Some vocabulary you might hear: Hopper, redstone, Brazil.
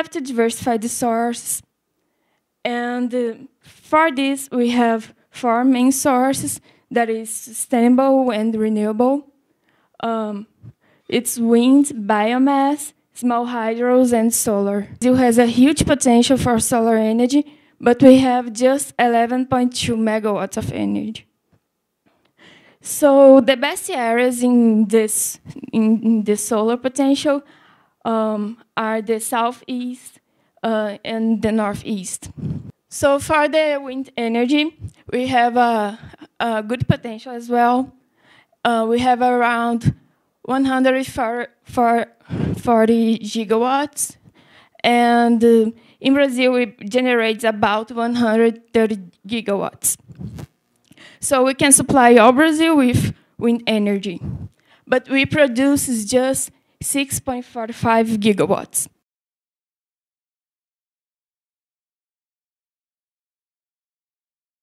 have to diversify the sources. And for this, we have four main sources, that is sustainable and renewable. It's wind, biomass, small hydros, and solar. Brazil has a huge potential for solar energy, but we have just 11.2 megawatts of energy. So the best areas in the solar potential are the southeast and the northeast. So for the wind energy, we have a good potential as well. We have around 140 gigawatts, and in Brazil it generates about 130 gigawatts. So we can supply all Brazil with wind energy, but we produce just 6.45 gigawatts.